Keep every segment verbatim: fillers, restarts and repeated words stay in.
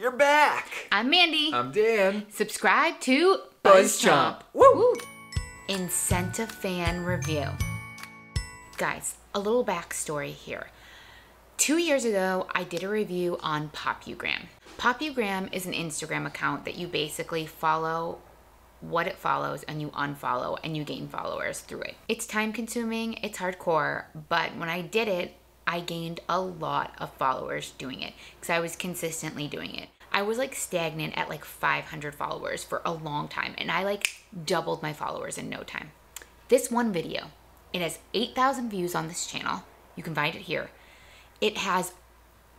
You're back. I'm Mandy. I'm Dan. Subscribe to BuzzChomp. Woo! IncentaFan review. Guys, a little backstory here. Two years ago, I did a review on Popugram. Popugram is an Instagram account that you basically follow what it follows and you unfollow and you gain followers through it. It's time consuming, it's hardcore, but when I did it, I gained a lot of followers doing it because I was consistently doing it. I was like stagnant at like five hundred followers for a long time, and I like doubled my followers in no time. This one video, it has eight thousand views on this channel. You can find it here. It has,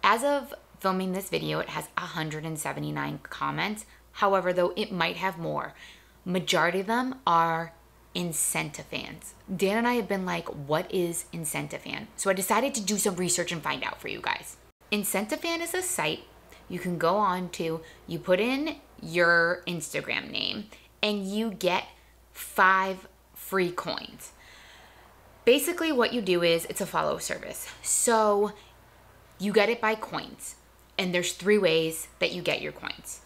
as of filming this video, it has one hundred seventy-nine comments. However, though, it might have more. Majority of them are IncentaFans. Dan and I have been like, what is IncentaFan? So I decided to do some research and find out for you guys. IncentaFan is a site you can go on to, you put in your Instagram name, and you get five free coins. Basically what you do is, it's a follow service. So you get it by coins, and there's three ways that you get your coins.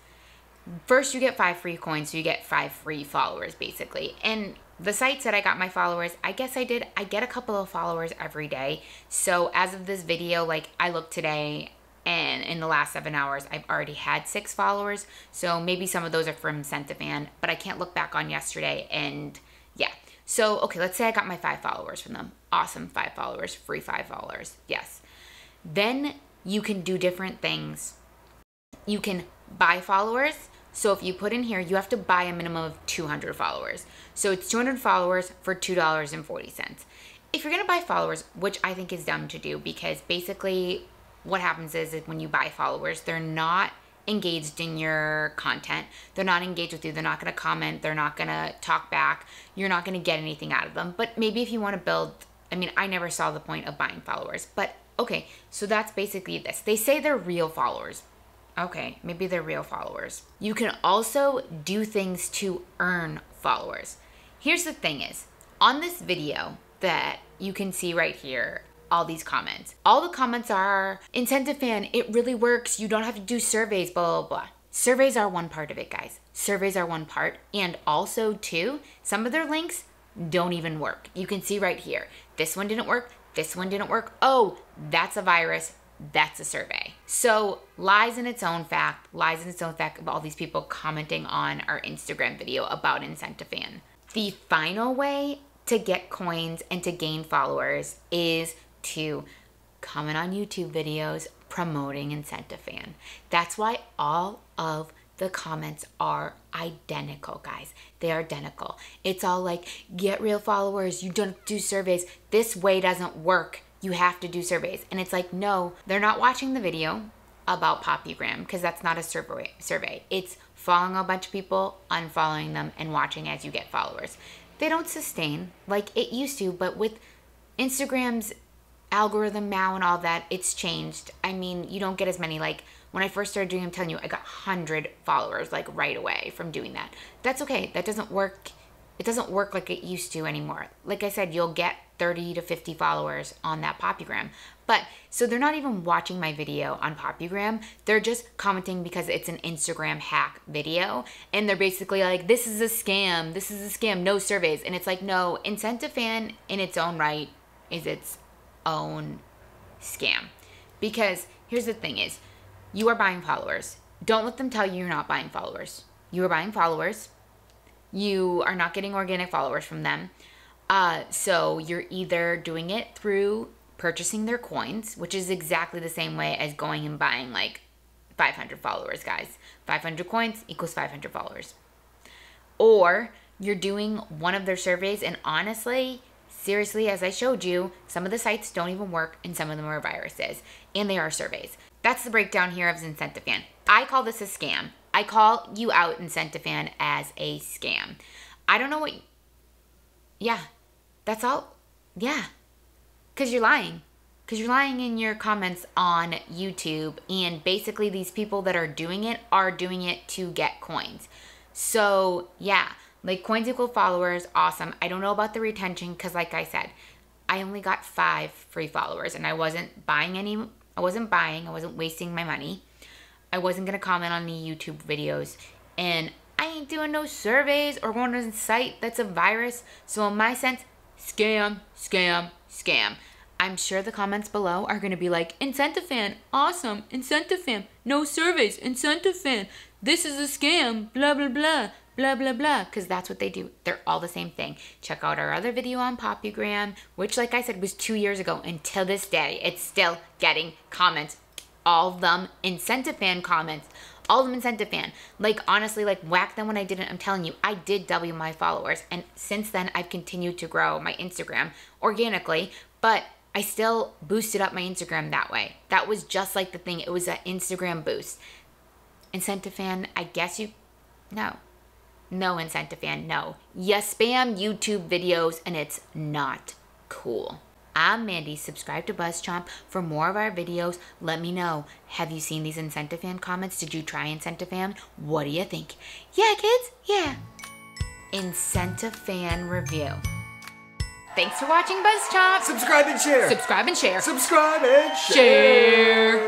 First, you get five free coins, so you get five free followers, basically. And the sites that I got my followers, I guess I did, I get a couple of followers every day. So as of this video, like I looked today, and in the last seven hours, I've already had six followers. So maybe some of those are from IncentaFan, but I can't look back on yesterday. And yeah, so, okay, let's say I got my five followers from them. Awesome, five followers, free five followers, yes. Then you can do different things. You can buy followers. So if you put in here, you have to buy a minimum of two hundred followers. So it's two hundred followers for two dollars and forty cents. If you're gonna buy followers, which I think is dumb to do, because basically what happens is, is when you buy followers, they're not engaged in your content. They're not engaged with you. They're not gonna comment. They're not gonna talk back. You're not gonna get anything out of them. But maybe if you wanna build, I mean, I never saw the point of buying followers, but okay, so that's basically this. They say they're real followers. Okay, maybe they're real followers. You can also do things to earn followers. Here's the thing is, on this video that you can see right here, all these comments, all the comments are, IncentaFan, it really works, you don't have to do surveys, blah, blah, blah. Surveys are one part of it, guys. Surveys are one part, and also too, some of their links don't even work. You can see right here, this one didn't work, this one didn't work, oh, that's a virus, that's a survey. So lies in its own fact, lies in its own fact of all these people commenting on our Instagram video about IncentaFan. The final way to get coins and to gain followers is to comment on YouTube videos promoting IncentaFan. That's why all of the comments are identical, guys. They are identical. It's all like, get real followers, you don't do surveys, this way doesn't work. You have to do surveys. And it's like, no, they're not watching the video about Popugram, because that's not a survey survey. It's following a bunch of people, unfollowing them, and watching as you get followers. They don't sustain like it used to, but with Instagram's algorithm now and all that, it's changed. I mean, you don't get as many. Like when I first started doing, I'm telling you, I got one hundred followers like right away from doing that. That's okay. That doesn't work. It doesn't work like it used to anymore. Like I said, you'll get thirty to fifty followers on that Popugram. But so they're not even watching my video on Popugram. They're just commenting because it's an Instagram hack video. And they're basically like, this is a scam. This is a scam. No surveys. And it's like, no, IncentaFan in its own right is its own scam. Because here's the thing is, you are buying followers. Don't let them tell you you're not buying followers. You are buying followers. You are not getting organic followers from them. Uh, so you're either doing it through purchasing their coins, which is exactly the same way as going and buying like five hundred followers, guys. five hundred coins equals five hundred followers. Or you're doing one of their surveys, and honestly, seriously, as I showed you, some of the sites don't even work and some of them are viruses, and they are surveys. That's the breakdown here of IncentaFan. I call this a scam. I call you out, IncentaFan, as a scam. I don't know what, yeah, that's all, yeah. Cause you're lying. Cause you're lying in your comments on YouTube, and basically these people that are doing it are doing it to get coins. So yeah, like coins equal followers, awesome. I don't know about the retention, cause like I said, I only got five free followers, and I wasn't buying any, I wasn't buying, I wasn't wasting my money. I wasn't gonna comment on any YouTube videos, and I ain't doing no surveys or going to a site that's a virus. So in my sense, scam, scam, scam. I'm sure the comments below are gonna be like, IncentaFan, awesome, IncentaFan, no surveys, IncentaFan, this is a scam, blah, blah, blah, blah, blah, blah, because that's what they do. They're all the same thing. Check out our other video on Popugram, which, like I said, was two years ago. Until this day, it's still getting comments. All them IncentaFan comments. All them IncentaFan. Like, honestly, like, whack them when I didn't. I'm telling you, I did double my followers. And since then, I've continued to grow my Instagram organically, but I still boosted up my Instagram that way. That was just like the thing. It was an Instagram boost. IncentaFan, I guess you, no. No, IncentaFan, no. You spam YouTube videos and it's not cool. I'm Mandy. Subscribe to BuzzChomp for more of our videos. Let me know. Have you seen these IncentaFan comments? Did you try IncentaFan? What do you think? Yeah, kids? Yeah. IncentaFan review. Thanks for watching BuzzChomp. Subscribe and share. Subscribe and share. Subscribe and share. Share.